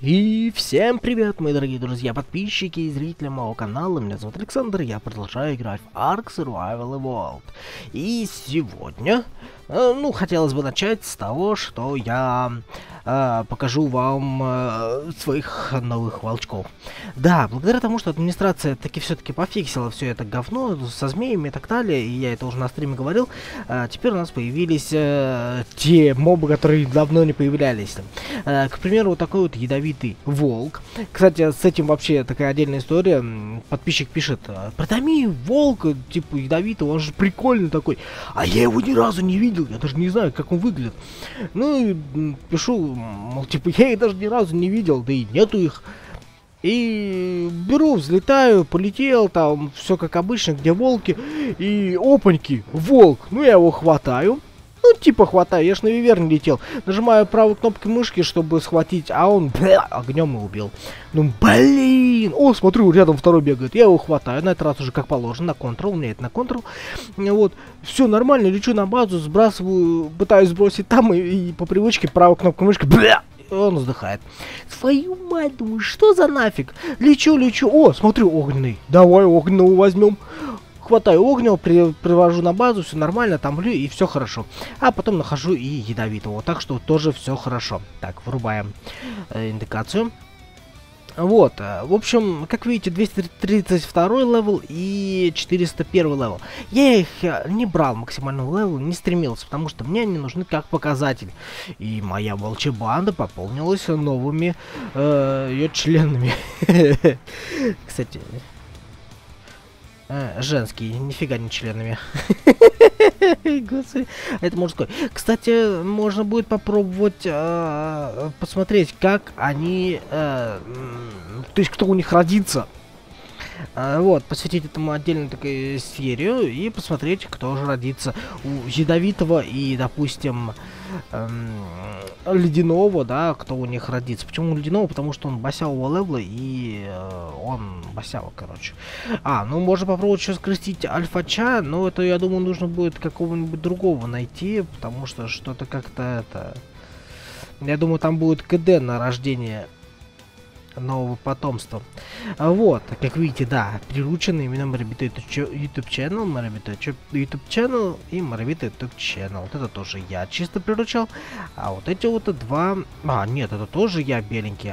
И всем привет, мои дорогие друзья, подписчики и зрители моего канала. Меня зовут Александр, я продолжаю играть в ARK: Survival Evolved. И сегодня, хотелось бы начать с того, что я покажу вам своих новых волчков. Да, благодаря тому, что администрация таки все-таки пофиксила все это говно со змеями и так далее, и я это уже на стриме говорил, теперь у нас появились те мобы, которые давно не появлялись. К примеру, вот такой вот ядовитый волк. Кстати, с этим вообще такая отдельная история. Подписчик пишет: «Протоми волк, типа ядовитый, он же прикольный такой». А я его ни разу не видел, я даже не знаю, как он выглядит. Ну, пишу, мол, типа, я их даже ни разу не видел, да и нету их. И беру, взлетаю, полетел, там все как обычно, где волки. И опаньки, волк. Ну, я его хватаю. Ну, типа, хватаю, я ж на виверн летел. Нажимаю правой кнопкой мышки, чтобы схватить, а он огнем и убил. Ну, блин! О, смотрю, рядом второй бегает. Я его хватаю, на этот раз уже как положено, на контрол, у меня это на контрол. Вот, все нормально, лечу на базу, сбрасываю, пытаюсь сбросить там, и по привычке правой кнопкой мышки, он вздыхает. Твою мать, думаю, что за нафиг? Лечу. О, смотрю, огненный. Давай огненного возьмем. Хватаю огненного, привожу на базу, все нормально, тамлю, и все хорошо. А потом нахожу и ядовитого. Так что тоже все хорошо. Так, врубаем индикацию. Вот, в общем, как видите, 232 левел и 401 левел. Я их не брал максимального левела, не стремился, потому что мне они нужны как показатель. И моя волчья банда пополнилась новыми ее членами. Кстати, женские, нифига не членами. Это мужской. Кстати, можно будет попробовать посмотреть, как они, то есть кто у них родится. Вот, посвятить этому отдельную такую серию и посмотреть, кто же родится у ядовитого и, допустим, ледяного, да, кто у них родится. Почему ледяного? Потому что он басявого левла и он басява, короче. А, ну можно попробовать еще скрестить Альфа-Ча, но это, я думаю, нужно будет какого-нибудь другого найти, потому что что-то как-то это... Я думаю, там будет КД на рождение нового потомства. Вот, как видите, да, приручены именно Maribito YouTube channel, Maribito YouTube channel и Maribito YouTube channel. Вот это тоже я чисто приручал. А вот эти вот два... А, нет, это тоже я беленький.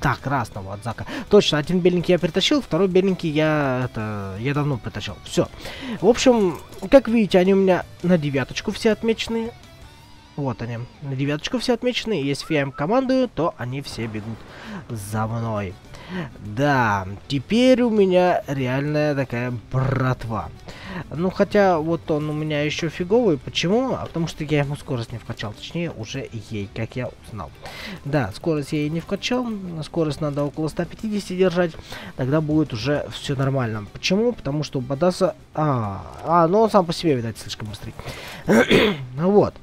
Так, красного от Зака. Точно, один беленький я притащил, второй беленький я давно притащил. Все. В общем, как видите, они у меня на девяточку все отмечены. Вот они, на девяточку все отмечены, если я им командую, то они все бегут за мной. Да, теперь у меня реальная такая братва. Ну, хотя вот он у меня еще фиговый, почему? А потому что я ему скорость не вкачал, точнее уже ей, как я узнал. Да, скорость я ей не вкачал, скорость надо около 150 держать, тогда будет уже все нормально. Почему? Потому что у Бадаса... ну он сам по себе, видать, слишком быстрый. Ну вот.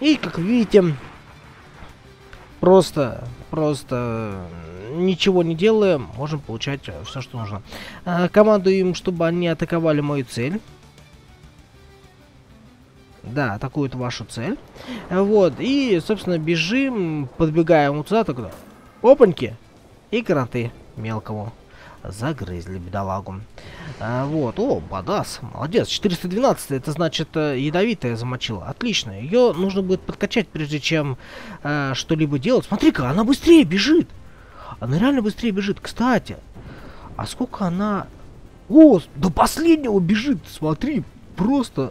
И, как видите, просто ничего не делаем, можем получать все, что нужно. Командуем, чтобы они атаковали мою цель. Да, атакуют вашу цель. Вот, и, собственно, бежим, подбегаем вот сюда, тогда. Опаньки! И каранты мелкому. Загрызли бедолагу. Вот, о, Бадас, молодец, 412, это значит ядовитая замочила, отлично, ее нужно будет подкачать, прежде чем что-либо делать. Смотри-ка, она быстрее бежит, она реально быстрее бежит, кстати, а сколько она, о, до последнего бежит, смотри, просто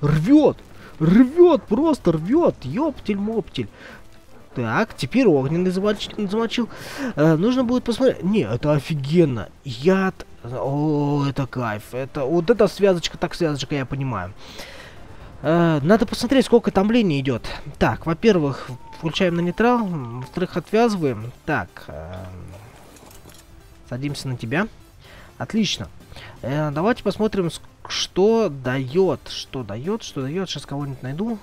рвет, ёптель-моптель. Так, теперь огненный замочил. Нужно будет посмотреть. Не, это офигенно. Яд. О, это кайф. Это вот эта связочка, так связочка, я понимаю. Надо посмотреть, сколько томлений идет. Так, во-первых, включаем на нейтрал. Во-вторых, отвязываем. Так. Садимся на тебя. Отлично. Давайте посмотрим, что дает. Сейчас кого-нибудь найду.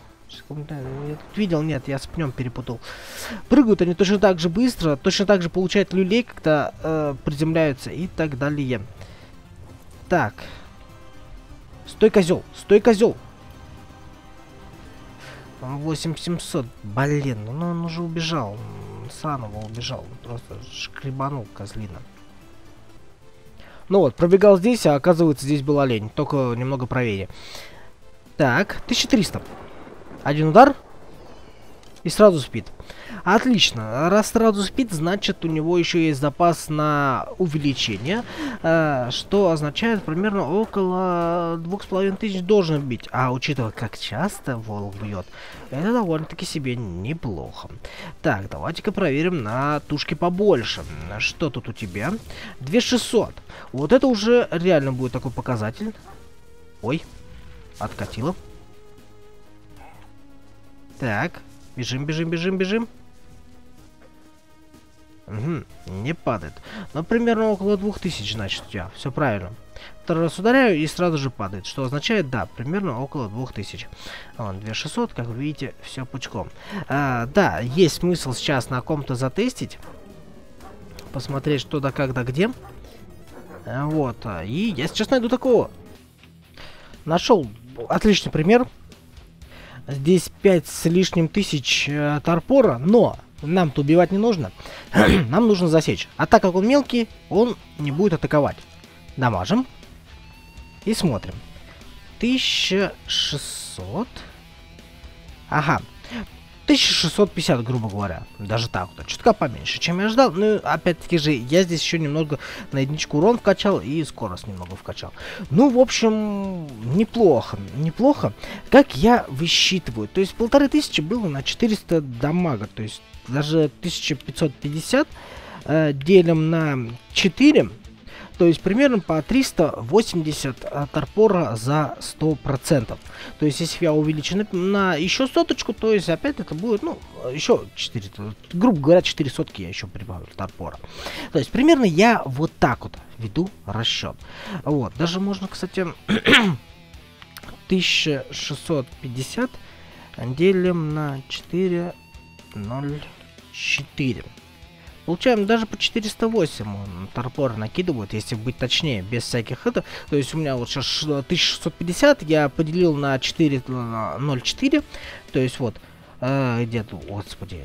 Я тут видел, нет, я с пнем перепутал. Прыгают они точно так же быстро, точно так же получают люлей, когда приземляются и так далее. Так. Стой, козел! 8700, блин, ну он уже убежал. он саново убежал, просто шкребанул козлина. Ну вот, пробегал здесь, а оказывается здесь был олень, только немного правее. Так, 1300. Один удар и сразу спит. Отлично, раз сразу спит, значит у него еще есть запас на увеличение, что означает примерно около 2500 должен бить. А учитывая, как часто волк бьет, это довольно-таки себе неплохо. Так, давайте-ка проверим на тушке побольше. Что тут у тебя? 2600. Вот это уже реально будет такой показатель. Ой, откатило. Так. Бежим, бежим, бежим, бежим. Угу, не падает. Но примерно около 2000, значит, у тебя. Все правильно. Второй раз ударяю и сразу же падает. Что означает, да, примерно около 2000. Вон, 2600, как вы видите, все пучком. Да, есть смысл сейчас на ком-то затестить. Посмотреть, что да как да где. Вот, и я сейчас найду такого. Нашел отличный пример. Здесь 5 с лишним тысяч торпора, но нам-то убивать не нужно. Нам нужно засечь. А так как он мелкий, он не будет атаковать. Дамажим. И смотрим. 1600. Ага. 1650, грубо говоря. Даже так вот. Чутка поменьше, чем я ждал. Ну, опять-таки же, я здесь еще немного на единичку урон вкачал и скорость немного вкачал. Ну, в общем, неплохо. Неплохо, как я высчитываю. То есть, 1500 было на 400 дамага. То есть, даже 1550 делим на 4. То есть, примерно по 380 торпора за 100%. То есть, если я увеличу на еще соточку, то есть, опять это будет, ну, еще 4, грубо говоря, 4 сотки я еще прибавлю торпора. То есть, примерно я вот так вот веду расчет. Вот, даже можно, кстати, 1650 делим на 404. Получаем даже по 408 торпор накидывают, если быть точнее, без всяких это. То есть у меня вот сейчас 1650, я поделил на 404. То есть вот, где-то, господи,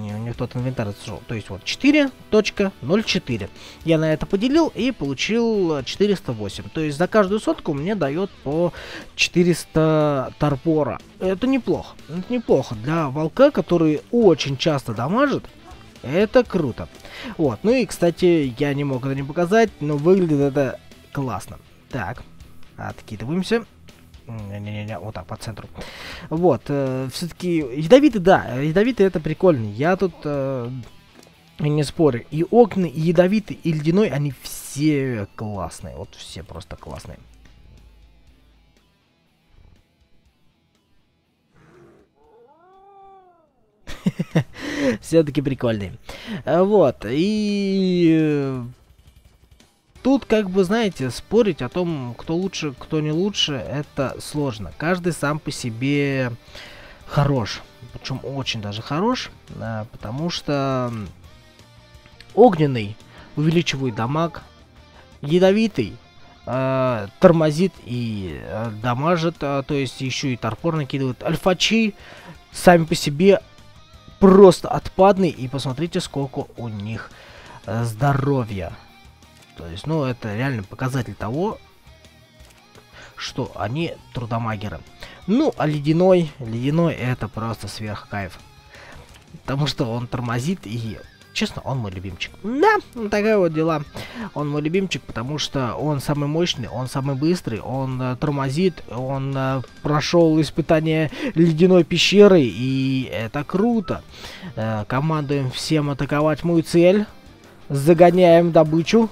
не тот инвентарь зашел. То есть вот 4.04. Я на это поделил и получил 408. То есть за каждую сотку мне дает по 400 торпора. Это неплохо. Это неплохо для волка, который очень часто дамажит. Это круто. Вот. Ну и, кстати, я не мог это не показать, но выглядит это классно. Так. Откидываемся. Не-не-не, вот так, по центру. Вот. Все-таки ядовитый, да. Ядовитый это прикольно. Я тут не спорю. И огненный, и ядовитый, и ледяной, они все классные. Вот все просто классные. Все-таки прикольный. Вот. И тут, как бы, знаете, спорить о том, кто лучше, кто не лучше, это сложно. Каждый сам по себе хорош. Причем очень даже хорош. Потому что огненный увеличивает дамаг. Ядовитый тормозит и дамажит. То есть еще и торпор накидывает. Альфа-Чи сами по себе просто отпадный, и посмотрите, сколько у них здоровья. То есть, ну, это реально показатель того, что они трудомагеры. Ну, а ледяной, это просто сверх кайф. Потому что он тормозит и... Честно, он мой любимчик. Да, ну, такая вот дела. Он мой любимчик, потому что он самый мощный, он самый быстрый, он тормозит, он прошел испытание ледяной пещеры, и это круто. Командуем всем атаковать мою цель, загоняем добычу,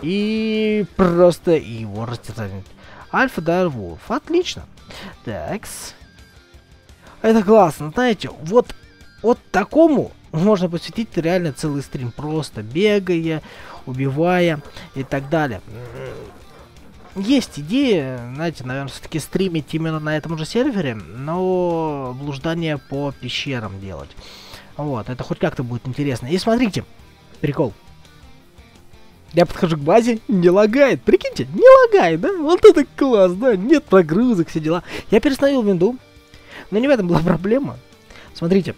и просто его растерзанит. Альфа-дар-волф, отлично. Такс. Это классно, знаете, вот такому... Можно посвятить реально целый стрим, просто бегая, убивая и так далее. Есть идея, знаете, наверное, все-таки стримить именно на этом же сервере, но блуждание по пещерам делать. Вот, это хоть как-то будет интересно. И смотрите, прикол. Я подхожу к базе, не лагает, прикиньте, не лагает, да? Вот это класс, да? Нет прогрузок, все дела. Я перестановил винду, но не в этом была проблема. Смотрите.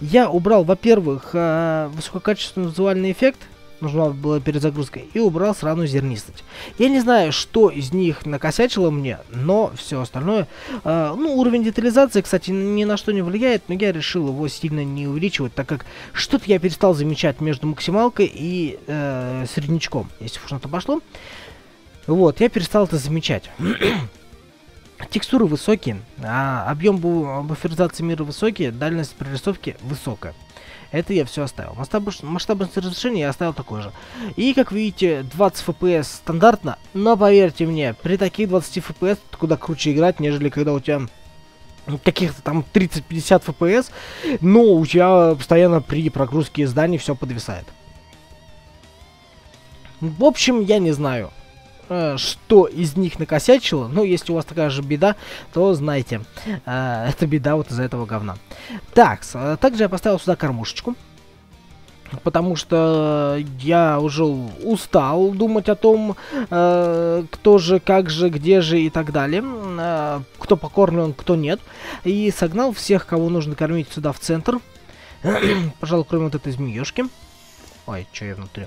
Я убрал, во-первых, высококачественный визуальный эффект. Нужна была перезагрузка. И убрал сраную зернистость. Я не знаю, что из них накосячило мне, но все остальное... ну, уровень детализации, кстати, ни на что не влияет, но я решил его сильно не увеличивать, так как что-то я перестал замечать между максималкой и среднячком. Если уж что-то пошло. Вот, я перестал это замечать. Текстуры высокие, а объем буферизации мира высокий, дальность прорисовки высокая. Это я все оставил. Масштабность разрешения я оставил такой же. И, как видите, 20 FPS стандартно, но поверьте мне, при таких 20 FPS куда круче играть, нежели когда у тебя каких-то там 30-50 FPS, но у тебя постоянно при прогрузке зданий все подвисает. В общем, я не знаю, что из них накосячило, но если у вас такая же беда, то знайте, это беда вот из-за этого говна. Так, также я поставил сюда кормушечку, потому что я уже устал думать о том, кто же, как же, где же и так далее, кто покормлен, кто нет, и согнал всех, кого нужно кормить, сюда в центр, пожалуй, кроме вот этой змеёшки. Ой, что я внутри?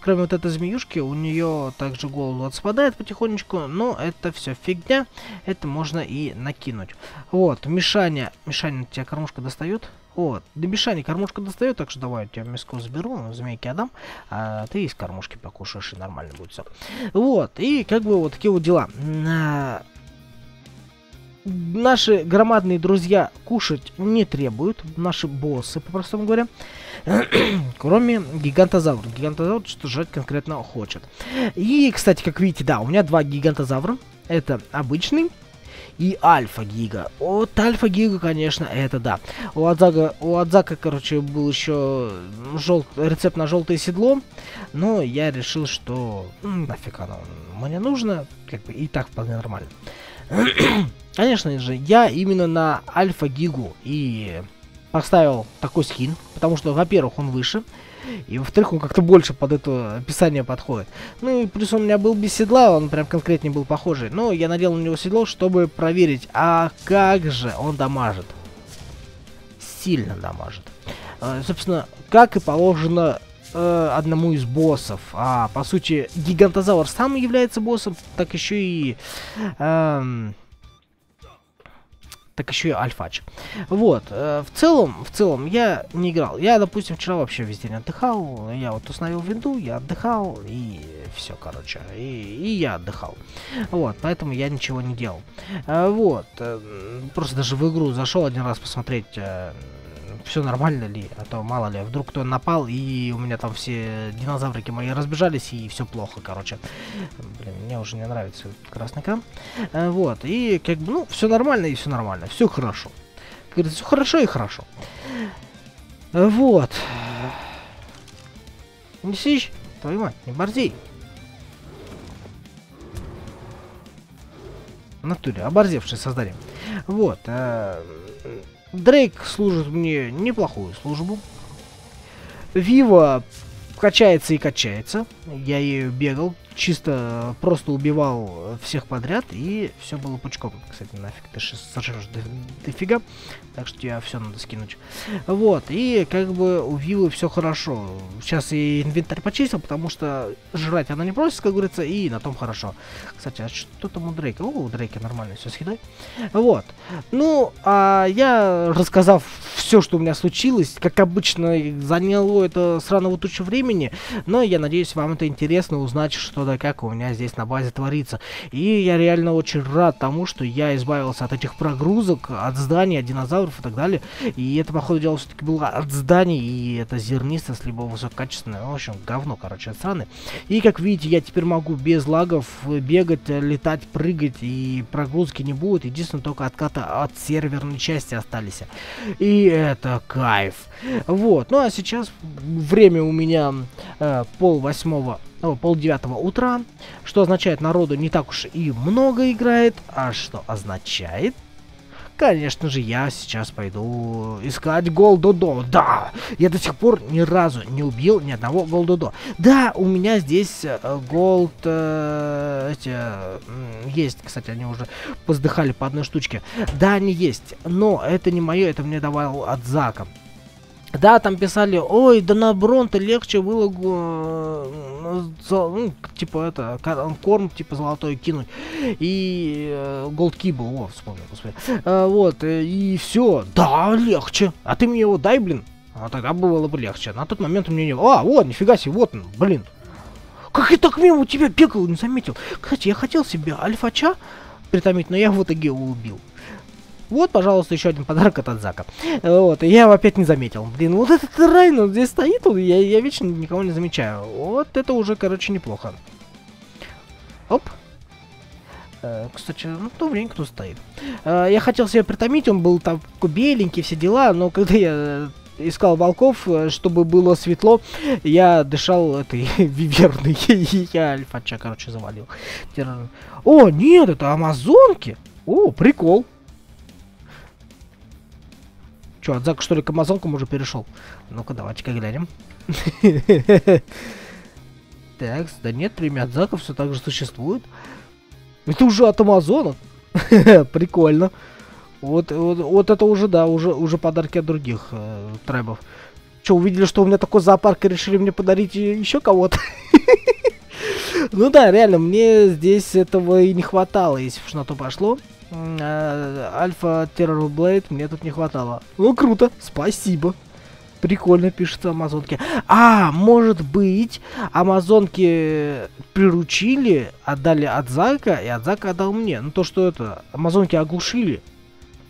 Кроме вот этой змеюшки, у нее также голову отспадает потихонечку, но это все фигня, это можно и накинуть. Вот, Мишаня, тебя кормушка достает? Вот, да, Мишаня кормушка достает, так что давай я тебя мяско заберу, змейки отдам, а ты из кормушки покушаешь, и нормально будет все. Вот, и как бы вот такие вот дела. Наши громадные друзья кушать не требуют, наши боссы, по-простому говоря, кроме гигантозавра. Гигантозавр что жрать конкретно хочет. И, кстати, как видите, да, у меня два гигантозавра. Это обычный и альфа-гига. Вот альфа-гига, конечно, это да. У Адзака, короче, был еще рецепт на желтое седло, но я решил, что нафиг оно мне нужно, как бы и так вполне нормально. Конечно же, я именно на альфа-гигу и поставил такой скин, потому что, во-первых, он выше, и, во-вторых, он как-то больше под это описание подходит. Ну и плюс он у меня был без седла, он прям конкретнее был похожий, но я надел на него седло, чтобы проверить, а как же он дамажит. Сильно дамажит. Собственно, как и положено одному из боссов. А, по сути, гигантозавр сам является боссом, так еще и... Альфач. Вот. В целом, я не играл. Я, допустим, вчера вообще весь день отдыхал. Я вот установил винду, я отдыхал, и все, короче. И я отдыхал. Вот. Поэтому я ничего не делал. Вот. Просто даже в игру зашел один раз посмотреть, все нормально ли, а то мало ли, вдруг кто напал, и у меня там все динозаврики мои разбежались, и все плохо, короче. Блин, мне уже не нравится этот красный экран. Вот, и как бы, ну, все нормально, и все нормально, все хорошо. Как говорится, все хорошо и хорошо. Вот. Не сичь, твою мать, не борзей. В натуре, оборзевшее создание. Вот, Дрейк служит мне неплохую службу. Вива качается и качается. Я ею бегал, чисто просто убивал всех подряд, и все было пучком. Кстати, нафиг ты сожрешь дофига, так что тебе все надо скинуть. Вот, и как бы у Вивы все хорошо. Сейчас и инвентарь почистил, потому что жрать она не просит, как говорится, и на том хорошо. Кстати, а что там у Дрейка? О, у Дрейка нормально все с едой. Вот, ну, а я, рассказав все, что у меня случилось, как обычно, заняло это сраного тучу времени, но я надеюсь, вам это интересно узнать, что да как у меня здесь на базе творится. И я реально очень рад тому, что я избавился от этих прогрузок, от зданий, от динозавров и так далее. И это, походу дела, все-таки было от зданий, и это зернистость, либо высококачественное, в общем, говно, короче, от страны. И, как видите, я теперь могу без лагов бегать, летать, прыгать, и прогрузки не будет. Единственное, только отката от серверной части остались. И это кайф. Вот, ну а сейчас время у меня пол девятого утра, что означает, народу не так уж и много играет, а что означает? Конечно же, я сейчас пойду искать Gold Dodo. Да, я до сих пор ни разу не убил ни одного Gold Dodo. Да, у меня здесь Gold... есть, кстати, они уже поздыхали по одной штучке. Да, они есть, но это не мое, это мне давал Адзака. Да, там писали, ой, да на Бронто легче было, ну, типа это, корм, типа золотой кинуть. И Голд Кибл, о, вспомнил, господи. Вот, и все, да, легче. А ты мне его дай, блин. А тогда было бы легче. На тот момент у меня не было. А, вот, нифига себе, вот он, блин. Как я так мимо тебя бегал, не заметил. Кстати, я хотел себе Альфа-Ча притомить, но я в итоге его убил. Вот, пожалуйста, еще один подарок от Адзака. Вот, и я его опять не заметил. Блин, вот этот Райан, он здесь стоит, я вечно никого не замечаю. Вот это уже, короче, неплохо. Оп. Кстати, ну, то время кто стоит. Я хотел себя притомить, он был там беленький, все дела, но когда я искал волков, чтобы было светло, я дышал этой виверной, я Альфа-Ча, короче, завалил. О, нет, это амазонки! О, прикол! Чё, Адзак, что ли, к амазонкам уже перешел? Ну-ка, давайте-ка глянем. Так, да нет, племя Адзаков все так же существует. Это уже от амазонок. Прикольно. Вот это уже, да, уже подарки от других трайбов. Чё, увидели, что у меня такой зоопарк и решили мне подарить еще кого-то? Ну да, реально, мне здесь этого и не хватало, если уж на то пошло. Альфа Террорблэйд мне тут не хватало. Ну круто, спасибо. Прикольно пишется амазонки. А, может быть, амазонки приручили, отдали Адзака, и Адзака отдал мне. Ну то, что это, амазонки оглушили.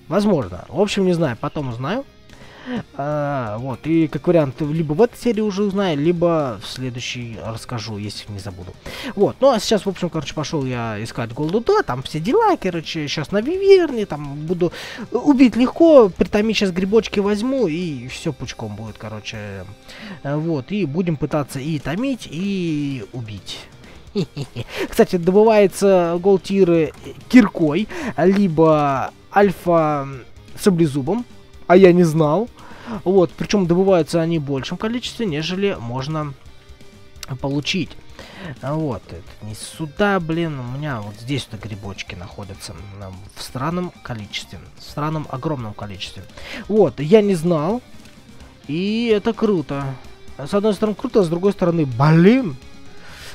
Возможно. В общем, не знаю, потом узнаю. Вот, и как вариант, либо в этой серии уже узнаю, либо в следующей расскажу, если не забуду. Вот, ну а сейчас, в общем, короче, пошел я искать Gold Dodo, там все дела, короче, сейчас на виверне, там буду убить легко, притомить сейчас грибочки возьму, и все пучком будет, короче. Вот, и будем пытаться и томить, и убить. Кстати, добывается голд-тиры киркой, либо альфа саблезубом. А я не знал. Вот, причем добываются они в большем количестве, нежели можно получить. Вот, это не сюда, блин, у меня вот здесь вот грибочки находятся в странном количестве, в странном огромном количестве. Вот, я не знал, и это круто. С одной стороны круто, с другой стороны, блин.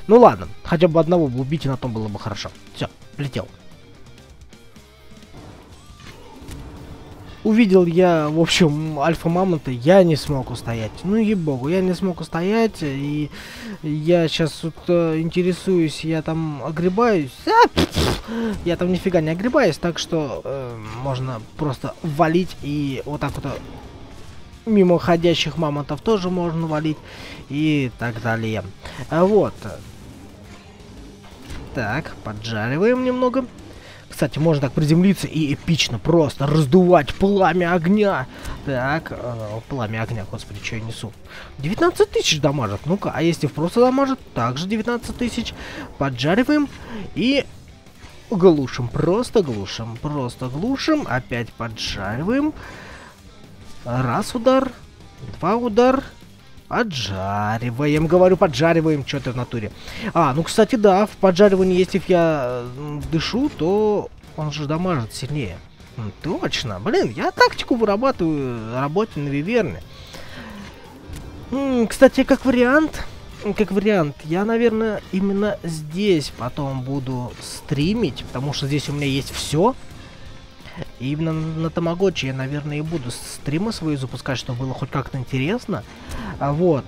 Ну ладно, хотя бы одного бы убить, и на том было бы хорошо. Все, летел. Увидел я, в общем, альфа-мамонта, я не смог устоять. Ну, ей-богу, я не смог устоять, и я сейчас тут интересуюсь, я там огребаюсь. Я там нифига не огребаюсь, так что можно просто валить, и вот так вот мимо ходящих мамонтов тоже можно валить, и так далее. Вот. Так, поджариваем немного. Кстати, можно так приземлиться и эпично просто раздувать пламя огня. Так, пламя огня, господи, что я несу? 19 тысяч дамажит, ну-ка, а если просто дамажит, также 19 тысяч. Поджариваем и глушим, просто глушим, просто глушим. Опять поджариваем. Раз удар, два удар. Поджариваем, говорю, поджариваем, что-то в натуре. А, ну, кстати, да, в поджаривании, если я дышу, то он же дамажит сильнее. Точно, блин, я тактику вырабатываю, работаю на виверне. Кстати, как вариант, я, наверное, именно здесь потом буду стримить, потому что здесь у меня есть все. И именно на тамагочи я, наверное, и буду стримы свои запускать, чтобы было хоть как-то интересно. Вот,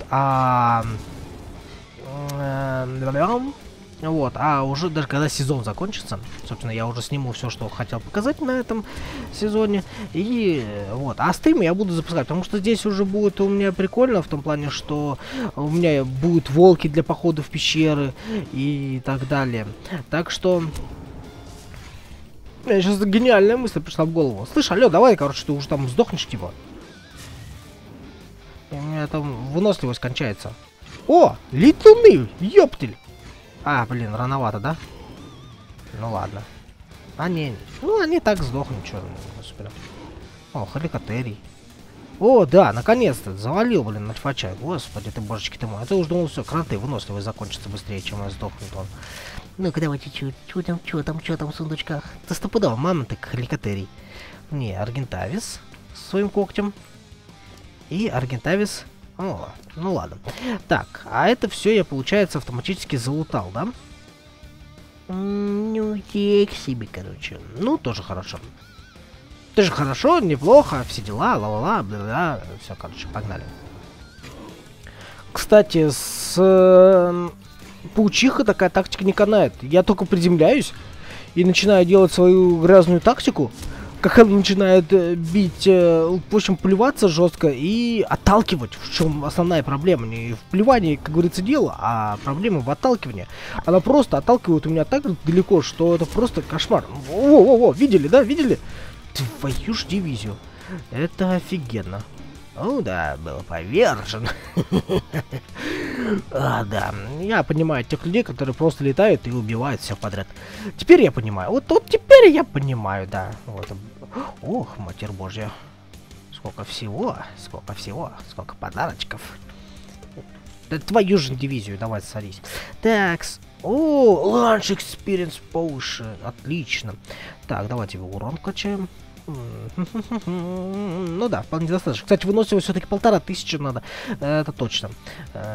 уже даже когда сезон закончится, собственно, я уже сниму все, что хотел показать на этом сезоне. И вот, а стримы я буду запускать, потому что здесь уже будет у меня прикольно, в том плане, что у меня будут волки для похода в пещеры и так далее. Так что... Мне сейчас гениальная мысль пришла в голову. Слышь, алло, давай, короче, ты уже там сдохнешь, типа. У меня там выносливость кончается. О, летуны, ёптель. А, блин, рановато, да? Ну ладно. А, не, ну они так сдохнут, чё. О, халикотерий. О, да, наконец-то, завалил, блин, альфа-чай. Господи ты, божечки ты мой. А ты уже думал, все, кранты, выносливость закончится быстрее, чем я сдохнет он. Ну-ка, давайте, чё там в сундучках? Да стопудово, мамонты, халикотерий. Не, аргентавис с своим когтем. И Аргентавис... О, ну ладно. Так, а это все я, получается, автоматически залутал, да? Ну, тек себе, короче. Ну, тоже хорошо. Тоже хорошо, неплохо, все дела, ла-ла-ла, бла-бла, все, короче, погнали. Кстати, с паучиха такая тактика не канает. Я только приземляюсь и начинаю делать свою грязную тактику. Как он начинает бить, в общем, плеваться жестко и отталкивать, в чем основная проблема. Не в плевании, как говорится, дело, а проблема в отталкивании. Она просто отталкивает у меня так далеко, что это просто кошмар. О-о-о, видели, да, видели? Твою ж дивизию. Это офигенно. О, да, был повержен. А, да, я понимаю тех людей, которые просто летают и убивают все подряд. Теперь я понимаю. Вот теперь я понимаю, да. Вот. Ох, матерь божья. Сколько всего, сколько всего, сколько подарочков. Да твою же дивизию, давай сорись. Такс. О, Launch Experience Potion. Отлично. Так, давайте его урон качаем. Ну да, вполне достаточно. Кстати, выносливость все-таки 1500 надо. Это точно.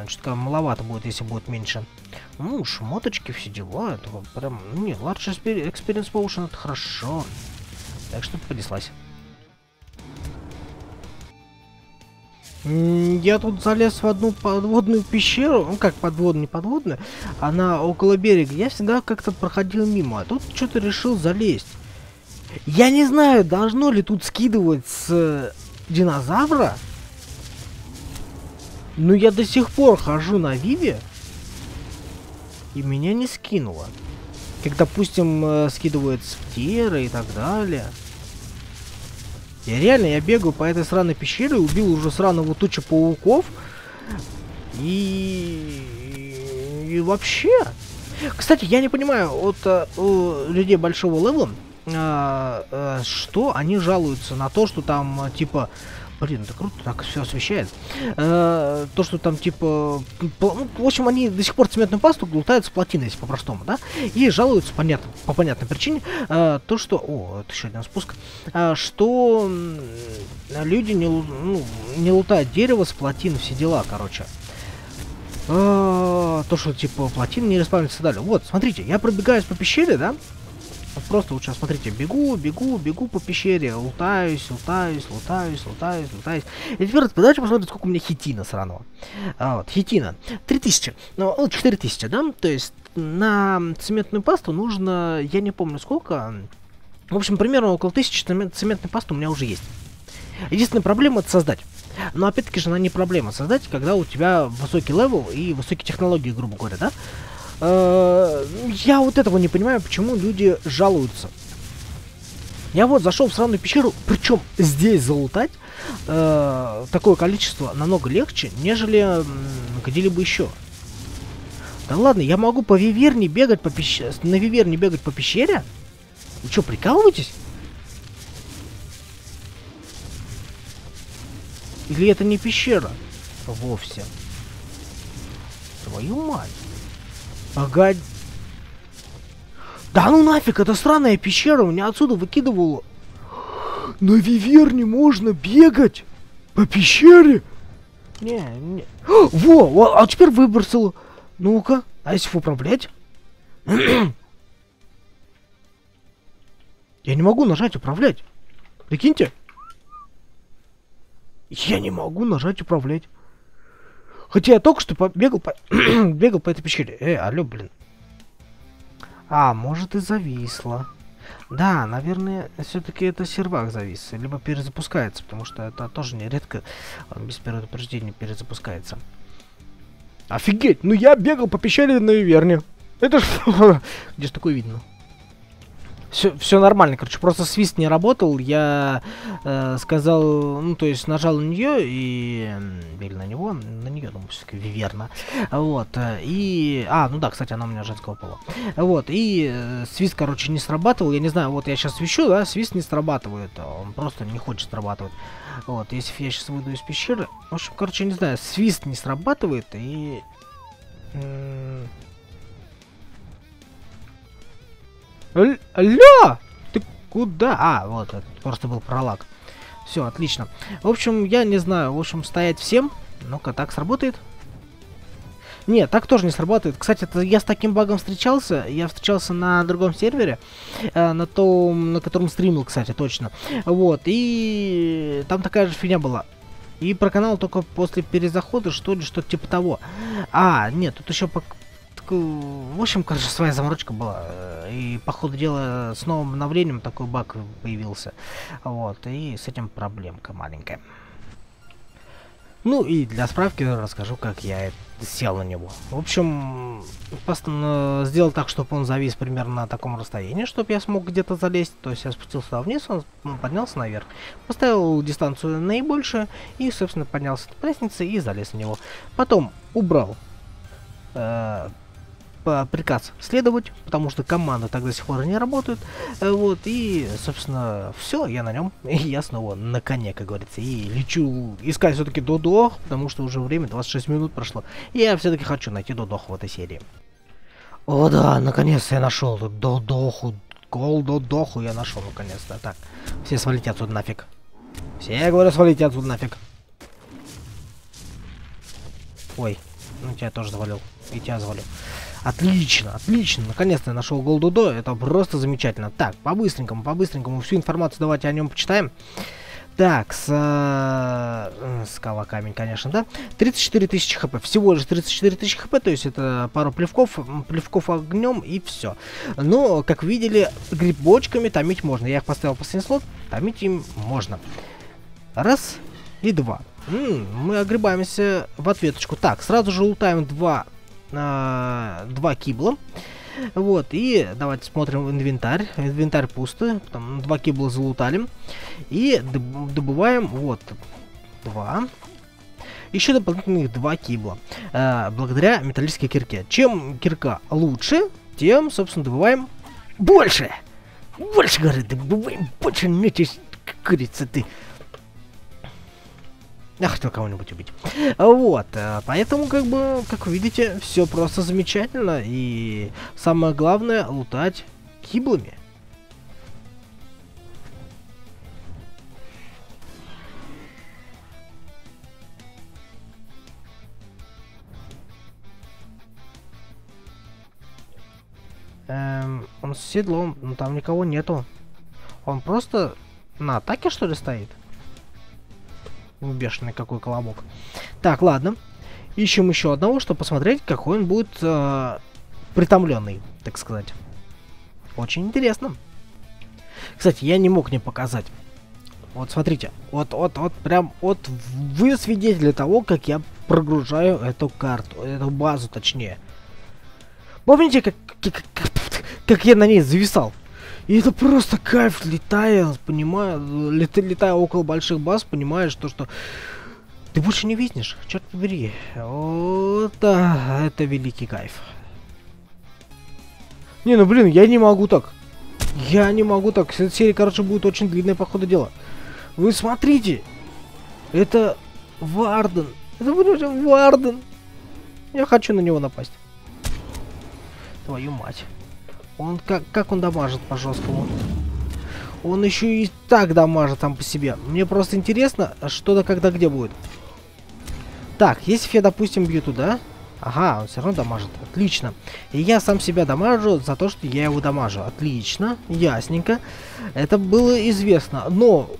Что-то маловато будет, если будет меньше. Ну, шмоточки, все дела. Это прям... Не, Large Experience Potion, это хорошо. Так что понеслась. Я тут залез в одну подводную пещеру. Ну как подводная, не подводная. Она около берега. Я всегда как-то проходил мимо. А тут что-то решил залезть. Я не знаю, должно ли тут скидывать с динозавра. Но я до сих пор хожу на Виве. И меня не скинуло. Как, допустим, скидывают с Птеры и так далее. Я реально, я бегаю по этой сраной пещере, убил уже сраного тучу пауков. И вообще... Кстати, я не понимаю, вот людей большого левела... что они жалуются на то, что там типа, блин, это круто, так все освещает, то, что там типа, в общем, они до сих пор цементную пасту глотают с плотины, если по-простому, да, и жалуются, понятно, по понятной причине, то, что, о, это еще один спуск, что люди не лутают дерево с плотин, все дела, короче. То, что типа плотин не респавнится далее. Вот, смотрите, я пробегаюсь по пещере, да. Просто вот сейчас, смотрите, бегу по пещере, лутаюсь. И теперь давайте посмотрим, сколько у меня хитина сраного. Вот, хитина. 3000, ну, 4000, да? То есть на цементную пасту нужно, я не помню сколько, в общем, примерно около 1000 цементной пасты у меня уже есть. Единственная проблема — это создать. Но опять-таки же она не проблема создать, когда у тебя высокий левел и высокие технологии, грубо говоря, да? Я вот этого не понимаю, почему люди жалуются. Я вот зашел в сраную пещеру, причем здесь залутать такое количество намного легче, нежели где-либо еще. Да ладно, я могу по виверне бегать по пещере, на виверне бегать по пещере? Вы что, прикалываетесь? Или это не пещера? Вовсе. Твою мать. Погоди. Да ну нафиг, это странная пещера, меня отсюда выкидывало. На виверне можно бегать по пещере? Не. Во, а теперь выбросило. Ну-ка, а если управлять? Я не могу нажать управлять. Прикиньте. Я не могу нажать управлять. Хотя я только что побегал по... бегал по этой пещере. Алло, блин. А, может и зависло. Да, наверное, все-таки это сервак завис. Либо перезапускается, потому что это тоже нередко без предупреждения перезапускается. Офигеть, ну я бегал по пещере на виверне. Это ж... Где ж такое видно? Все нормально, короче, просто свист не работал, я сказал, ну, то есть нажал на нее и... Или на него, на нее, думаю, все-таки виверна. Вот, и... А, ну да, кстати, она у меня женского пола. Вот, и свист, короче, не срабатывал, я не знаю, вот я сейчас свищу, да, свист не срабатывает, он просто не хочет срабатывать. Вот, если я сейчас выйду из пещеры, в общем, короче, не знаю, свист не срабатывает и... Алло! Ты куда? А, вот, это просто был пролаг. Все, отлично. В общем, я не знаю, в общем, стоять всем. Ну-ка, так сработает? Нет, так тоже не срабатывает. Кстати, это, я с таким багом встречался. Я встречался на другом сервере, на том, на котором стримил, кстати, точно. Вот, и там такая же фигня была. И про канал только после перезахода, что ли, что-то типа того. А, нет, тут еще по... В общем, короче, своя заморочка была. И, по ходу дела, с новым обновлением такой баг появился. Вот, и с этим проблемка маленькая. Ну и для справки расскажу, как я сел на него. В общем, просто сделал так, чтобы он завис примерно на таком расстоянии, чтобы я смог где-то залезть. То есть я спустился вниз, он поднялся наверх. Поставил дистанцию наибольшую и, собственно, поднялся по лестнице и залез на него. Потом убрал приказ следовать, потому что команда так до сих пор не работает. Вот, и, собственно, все, я на нем, и я снова на коне, как говорится, и лечу искать все-таки Додо, потому что уже время 26 минут прошло, и я все-таки хочу найти Додоху в этой серии. О да, наконец-то я нашел Додоху, Gold Dodo я нашел наконец-то. Так, все свалите отсюда нафиг. Все, говорю, свалите отсюда нафиг. Ой, ну тебя тоже завалил, и тебя завалил. Отлично, отлично, наконец-то я нашел Gold Dodo, это просто замечательно. Так, по-быстренькому, по-быстренькому всю информацию давайте о нем почитаем. Так, скала камень, конечно, да. 34 тысячи хп, всего лишь 34 тысячи хп, то есть это пару плевков огнем и все. Но, как видели, грибочками томить можно. Я их поставил в последний слот, томить им можно. Раз и два. Мы огребаемся в ответочку. Так, сразу же лутаем два кибла. Вот, и давайте смотрим инвентарь. Инвентарь пустой. Там два кибла залутали. И добываем вот два. Еще дополнительных два кибла. Благодаря металлической кирке. Чем кирка лучше, тем, собственно, добываем больше. Больше, говорит, добываем больше, нечисть, как говорится, ты. Я хотел кого-нибудь убить. Вот, поэтому, как бы, как вы видите, все просто замечательно. И самое главное, лутать киблами. Он с седлом, но там никого нету. Он просто на атаке, что ли, стоит? Бешеный какой колобок. Так, ладно. Ищем еще одного, чтобы посмотреть, какой он будет притомленный, так сказать. Очень интересно. Кстати, я не мог не показать. Вот, смотрите. Вот, прям, вот вы свидетели того, как я прогружаю эту карту, эту базу, точнее. Помните, как я на ней зависал? И это просто кайф, летая, понимаю, летая около больших баз, понимаешь, то, что ты больше не виснешь, черт побери. Вот, а, это великий кайф. Не, ну блин, я не могу так. Я не могу так. Эта серия, короче, будет очень длинная по ходу дела. Вы смотрите. Это Варден. Это Варден. Я хочу на него напасть. Твою мать. Он как он дамажит по жесткому? Он еще и так дамажит там по себе. Мне просто интересно, что-то когда где будет. Так, если я, допустим, бью туда. Ага, он все равно дамажит. Отлично. И я сам себя дамажу за то, что я его дамажу. Отлично, ясненько. Это было известно. Но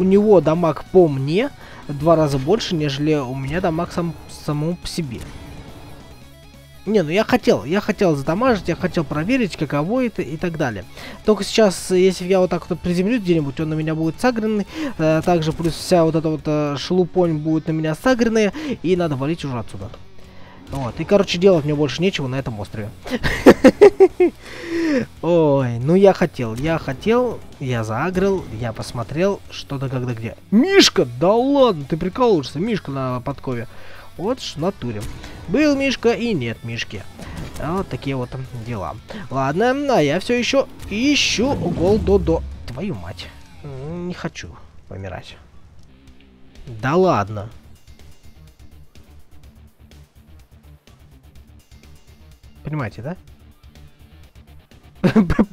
у него дамаг по мне в 2 раза больше, нежели у меня дамаг самому по себе. Не, ну я хотел задамажить, я хотел проверить, каково это и так далее. Только сейчас, если я вот так вот приземлюсь где-нибудь, он на меня будет сагренный. Также плюс вся вот эта вот шелупонь будет на меня сагренная, и надо валить уже отсюда. Вот, и, короче, делать мне больше нечего на этом острове. Ой, ну я хотел, я заагрил, я посмотрел, что-то когда где. Мишка, да ладно, ты прикалываешься, Мишка на подкове. Вот ж в натуре. Был Мишка и нет Мишки. Вот такие вот дела. Ладно, а я все еще ищу Gold Dodo. Твою мать. Не хочу помирать. Да ладно. Понимаете, да?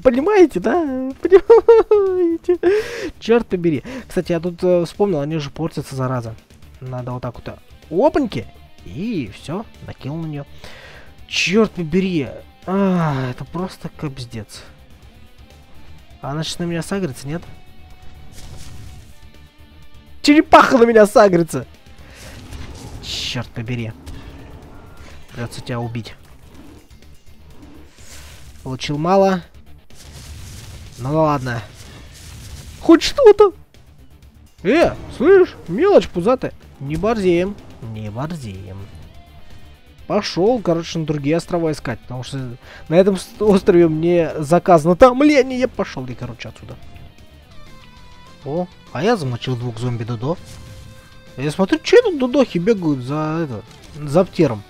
Понимаете, да? Понимаете? Черт побери. Кстати, я тут вспомнил, они же портятся, зараза. Надо вот так вот. Опаньки! И все, накинул на нее. Черт побери. А, это просто капздец. Она сейчас на меня сагрится, нет? Черепаха на меня сагрится! Черт побери. Придется тебя убить. Получил мало. Ну ладно. Хоть что-то. Слышь, мелочь пузатая. Не борзеем. Не борзеем. Пошел, короче, на другие острова искать. Потому что на этом острове мне заказано томление. Я пошел, и, короче, отсюда. О, а я замочил двух зомби-додо. Я смотрю, че тут додохи бегают за это, за птером.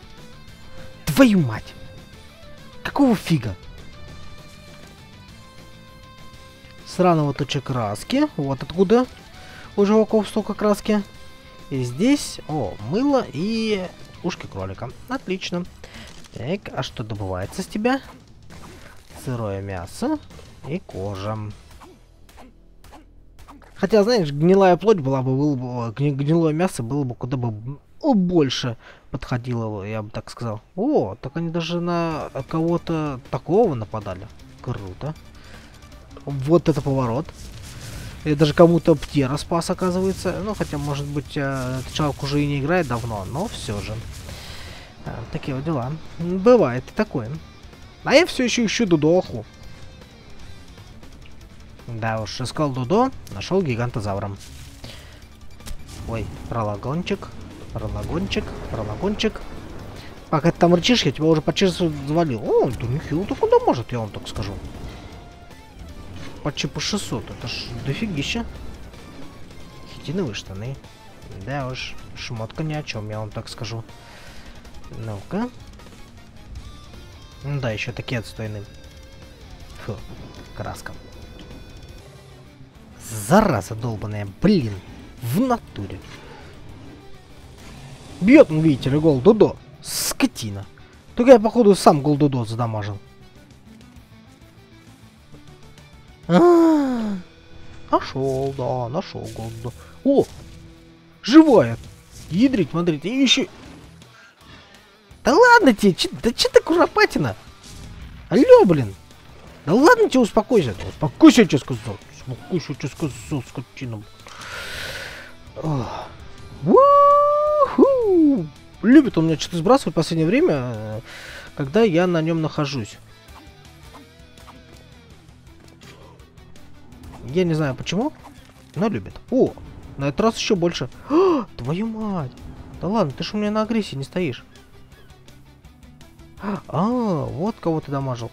Твою мать. Какого фига? Сраного точек краски. Вот откуда у живаков столько краски. И здесь, о, мыло и ушки кролика. Отлично. Так, а что добывается с тебя? Сырое мясо и кожа. Хотя, знаешь, гнилая плоть была бы, гнилое мясо было бы куда бы больше подходило, я бы так сказал. О, так они даже на кого-то такого нападали. Круто. Вот это поворот. И даже кому-то птера спас, оказывается. Ну, хотя, может быть, этот человек уже и не играет давно, но все же. Такие вот дела. Бывает такое. А я все еще ищу дудоху. Да уж, искал дудо, нашел гигантозавра. Ой, пролагончик, пролагончик, пролагончик. Пока ты там рычишь, я тебя уже почти завалил. О, да нихило, ты куда может, я вам так скажу. Почти по 600, это ж дофигища. Хитиновые штаны. Да уж, шмотка ни о чем, я вам так скажу. Ну-ка. Ну да, еще такие отстойные. Фу, краска. Зараза долбаная, блин, в натуре. Бьет, ну видите ли, Голд Додо. Скотина. Только я, походу, сам Голд Додо задамажил. Нашел, да, нашел Голд Додо. О! Живая! Ядрить, смотрите, и еще. Да ладно тебе, да че ты куропатина? Алло, блин! Да ладно тебе, успокойся. Успокойся, я тебе сказал. Кушу, что сказал, скотчином. Любит он меня что-то сбрасывать в последнее время, когда я на нем нахожусь. Я не знаю почему, но любит. О, на этот раз еще больше. О, твою мать! Да ладно, ты ж у меня на агрессии не стоишь. А, вот кого ты дамажил.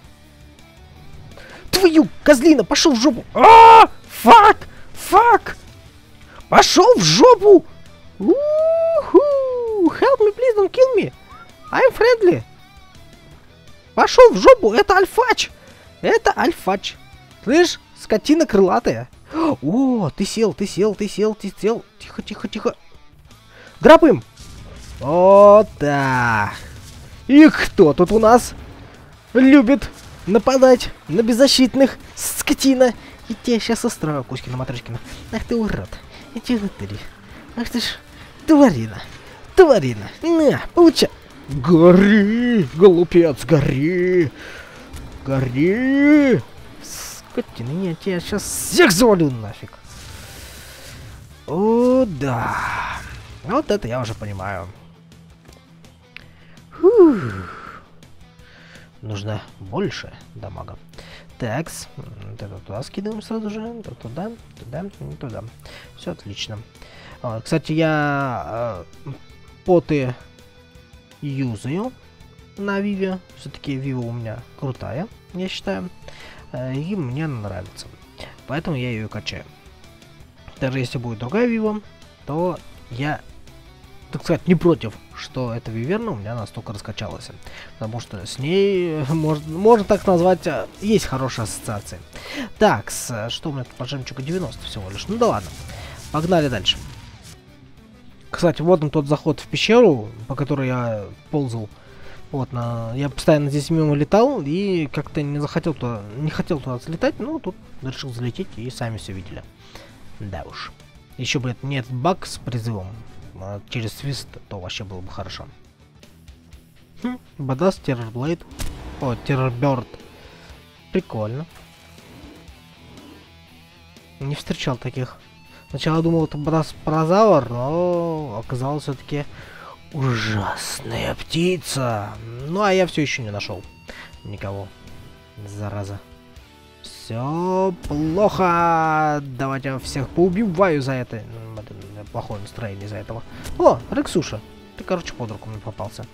Твою козлина, пошел в жопу! А, фак! Фак! Пошел в жопу! Уху! Help me, please, don't kill me! I'm friendly! Пошел в жопу! Это Альфач! Это Альфач! Слышь, скотина крылатая! О, ты сел, ты сел, ты сел, ты сел! Тихо, тихо, тихо! Грабим! О, да! И кто тут у нас любит нападать на беззащитных, скотина! И тебя сейчас устрою, Кузькина-Матрюшкина. Ах ты урод. И тебя натыри. Ах ты ж, тварина. Тварина. На, получай. Гори, голубец, гори. Гори. Скотина, я тебя сейчас всех завалю нафиг. О, да. Вот это я уже понимаю. Фух. Нужно больше дамага. Такс. Вот это туда скидываем сразу же. Вот туда, туда, туда. Все отлично. А, кстати, я поты юзаю на Виве. Все-таки Вива у меня крутая, я считаю. И мне она нравится. Поэтому я ее качаю. Даже если будет другая Вива, то я, так сказать, не против, что эта виверна у меня настолько раскачалась. Потому что с ней, можно так назвать, есть хорошие ассоциации. Так, что у меня тут по жемчугу 90 всего лишь. Ну да ладно. Погнали дальше. Кстати, вот он тот заход в пещеру, по которой я ползал. Вот, я постоянно здесь мимо летал и как-то не хотел туда залетать, но тут решил залететь, и сами все видели. Да уж. Еще бы мне этот баг с призывом через свист, то вообще было бы хорошо. Бадас, Террор Блэйд. О, Террор Берд. Прикольно. Не встречал таких. Сначала думал, это Бадас-паразавр, но оказалось все-таки ужасная птица. Ну, а я все еще не нашел никого. Зараза. Все плохо. Давайте я всех поубиваю за это. Плохое настроение из-за этого. О, Рексуша. Ты, короче, под руку мне попался.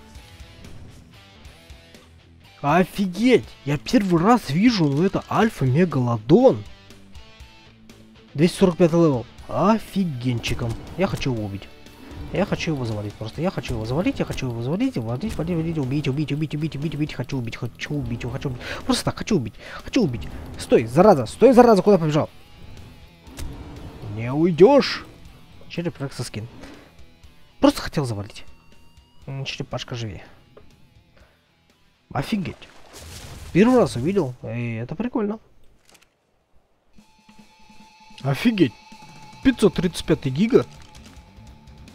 Офигеть! Я первый раз вижу, ну это альфа-мегалодон. 245 левел. Офигенчиком. Я хочу его убить. Я хочу его завалить. Просто я хочу его завалить. Валить. Убить. Хочу убить. Просто так, хочу убить. Стой, зараза, куда побежал? Не уйдешь. Череп Рекса скин. Просто хотел завалить. Черепашка живее. Офигеть. Первый раз увидел, и это прикольно. Офигеть. 535 гига.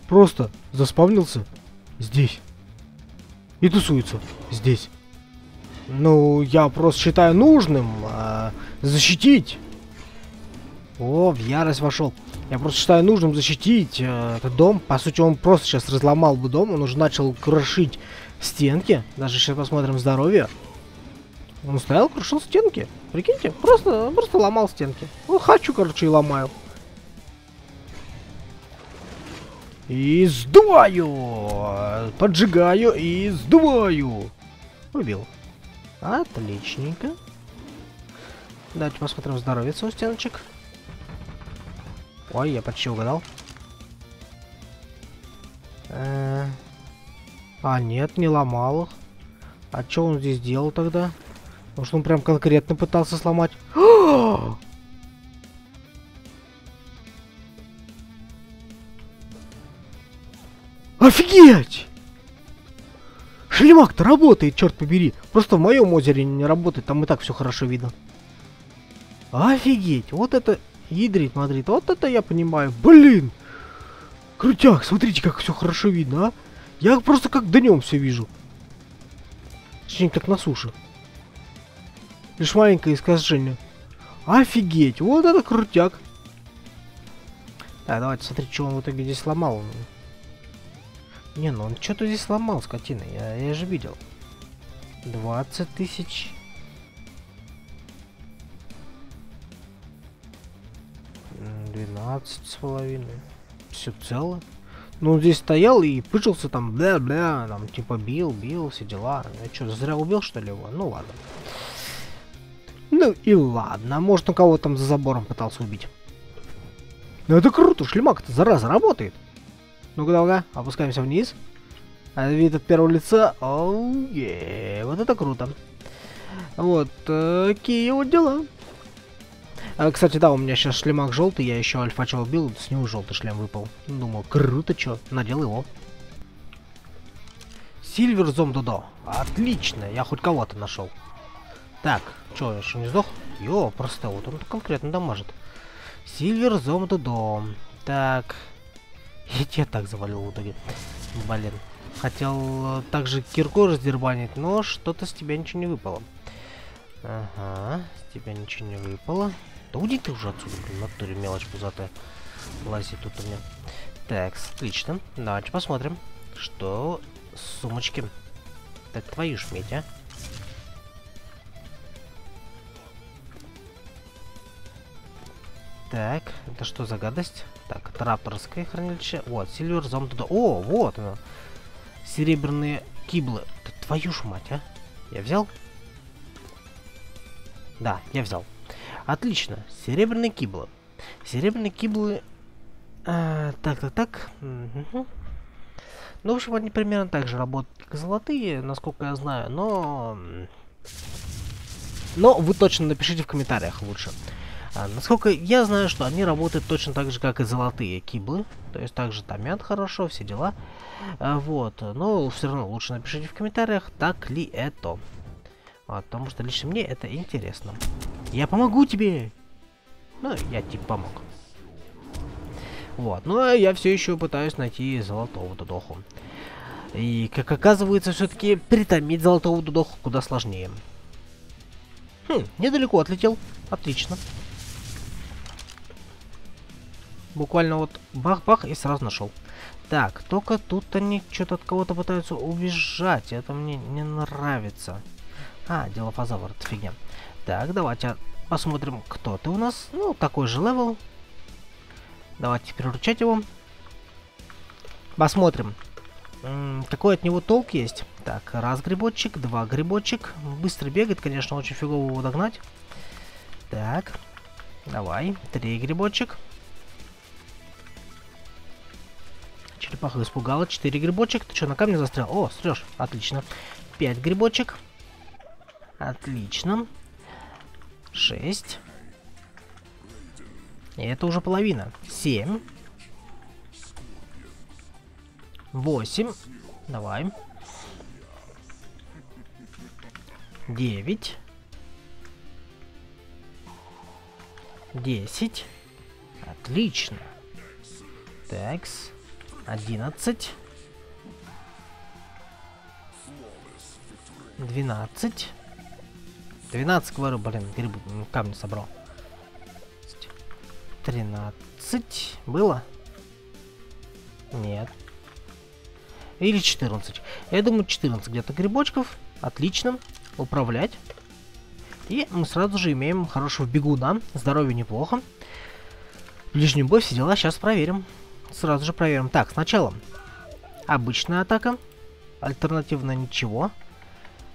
Просто заспавнился здесь. И тусуется здесь. Ну, я просто считаю нужным защитить. О, в ярость вошел. Я просто считаю нужным защитить этот дом. По сути, он просто сейчас разломал бы дом. Он уже начал крошить стенки. Даже сейчас посмотрим здоровье. Он стоял, крушил стенки. Прикиньте, просто ломал стенки. Ну, хочу, короче, и ломаю. И сдуваю! Поджигаю и сдуваю! Убил. Отличненько. Давайте посмотрим здоровье у стеночек. Ой, я почти угадал. А, нет, не ломал их. А что он здесь делал тогда? Потому что он прям конкретно пытался сломать. Офигеть! Шлемак-то работает, черт побери. Просто в моем озере не работает, там и так все хорошо видно. Офигеть! Вот это ядрит, Мадрид, вот это я понимаю. Блин! Крутяк, смотрите, как все хорошо видно, а? Я просто как днем все вижу. Точнее, как на суше. Лишь маленькое искажение. Офигеть! Вот это крутяк! Да, давайте смотреть, что он в итоге здесь сломал. Не, ну он что-то здесь сломал, скотина. Я же видел. 20 тысяч. С половиной. Все цело. Ну он здесь стоял и пыжился там, бля-бля, там типа бил, все дела. Я что, зря убил, что ли, его? Ну ладно. Ну и ладно. Может, у кого там за забором пытался убить. Ну это круто, шлемак-то, зараза, работает. Ну-ка, давай, опускаемся вниз. Вид от первого лица. Оу, вот это круто. Вот такие вот дела. Кстати, да, у меня сейчас шлемак желтый, я еще Альфа-Ча убил, с него желтый шлем выпал. Думал, круто, чё, надел его. Silver Zom Dodo. Отлично, я хоть кого-то нашел. Так, чё, я еще не сдох? Йо, просто вот он конкретно дамажит. Silver Zom Dodo. Так. Я тебя так завалил в итоге. Блин. Хотел также кирку раздербанить, но что-то с тебя ничего не выпало. Ага, с тебя ничего не выпало. Да уйди ты уже отсюда, блин, на туре мелочь пузатая лазит тут у меня. Так, отлично. Давайте посмотрим, что с сумочки. Так, твою ж медь, а. Так, это что за гадость? Так, трапторское хранилище. Вот, Silver Zom Dodo. О, вот оно. Серебряные киблы. Да твою ж мать, а. Я взял? Да, я взял. Отлично. Серебряные киблы. Серебряные киблы... Так. Угу. Ну, в общем, они примерно так же работают, как золотые, насколько я знаю, но... Но вы точно напишите в комментариях лучше. Насколько я знаю, что они работают точно так же, как и золотые киблы. То есть также томят хорошо, все дела. Вот. Но все равно лучше напишите в комментариях, так ли это. Потому что лично мне это интересно. Я помогу тебе! Ну, я типа помог. Вот. Но я все еще пытаюсь найти золотого додоху. И, как оказывается, все-таки притомить золотого додоху куда сложнее. Хм, недалеко отлетел. Отлично. Буквально вот бах-бах и сразу нашел. Так, только тут они что-то от кого-то пытаются убежать. Это мне не нравится. А, дело фазавр, это фигня. Так, давайте посмотрим, кто ты у нас. Ну, такой же левел. Давайте приручать его. Посмотрим, какой от него толк есть. Так, раз грибочек, два грибочек. Быстро бегает, конечно, очень фигово его догнать. Так, давай, три грибочек. Черепаха испугала, четыре грибочек. Ты что, на камне застрял? О, стрёшь, отлично. Пять грибочек. Отлично. 6. Это уже половина. 7. 8. Давай. 9. 10. Отлично. Такс. 11. 12. 12, говорю, блин, грибы, камни собрал. 13 было? Нет. Или 14. Я думаю, 14 где-то грибочков. Отлично. Управлять. И мы сразу же имеем хорошего бегуна. Здоровье неплохо. Ближний бой, все дела. Сейчас проверим. Сразу же проверим. Так, сначала обычная атака. Альтернативно ничего.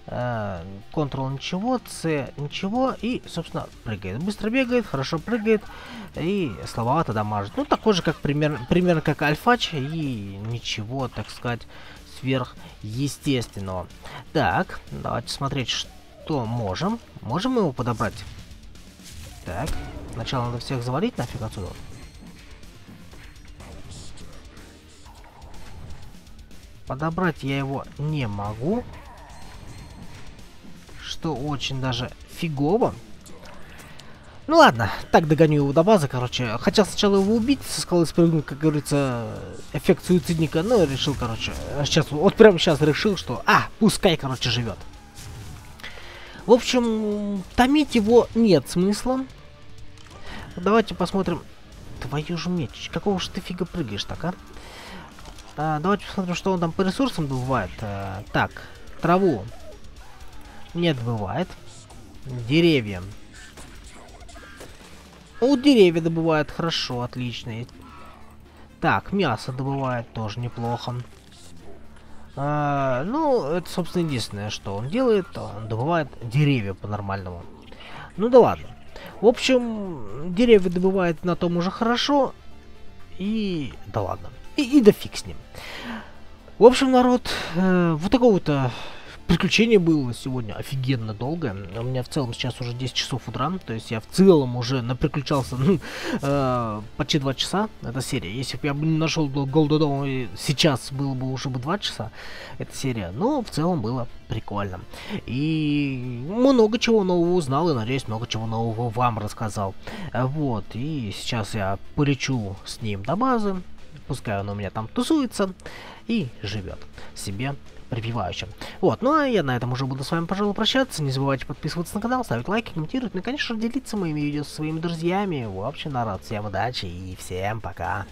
Ctrl ничего, C ничего, и, собственно, прыгает. Быстро бегает, хорошо прыгает, и слабовато дамажит. Ну, такой же, как примерно как Альфа-Ча, и ничего, так сказать, сверхъестественного. Так, давайте смотреть, что можем. Можем его подобрать? Так, сначала надо всех завалить нафиг отсюда. Подобрать я его не могу. Что очень даже фигово. Ну ладно, так догоню его до базы, короче. Хотел сначала его убить, со скалы спрыгнуть, как говорится, эффект суицидника, но решил, короче, сейчас, вот прямо сейчас решил, что, пускай, короче, живет. В общем, томить его нет смысла. Давайте посмотрим. Твою же меч, какого же ты фига прыгаешь так, давайте посмотрим, что он там по ресурсам добывает. Так, траву. Нет, бывает. Деревья. У деревья добывает хорошо, отлично. Так, мясо добывает тоже неплохо. Ну, это, собственно, единственное, что он делает. Он добывает деревья по-нормальному. Ну да ладно. В общем, деревья добывает на том уже хорошо. И... да ладно. И да фиг с ним. В общем, народ, вот такого-то... приключение было сегодня офигенно долгое. У меня в целом сейчас уже 10 часов утра. То есть я в целом уже наприключался почти 2 часа. Эта серия. Если бы я бы не нашел Gold Dodo, сейчас было бы уже 2 часа. Эта серия. Но в целом было прикольно. И много чего нового узнал. И надеюсь, много чего нового вам рассказал. Вот. И сейчас я полечу с ним до базы. Пускай он у меня там тусуется. И живет себе припевающим. Вот, ну а я на этом уже буду с вами, пожалуй, прощаться. Не забывайте подписываться на канал, ставить лайки, комментировать, ну и, конечно, делиться моими видео со своими друзьями. В общем, народ, всем удачи и всем пока.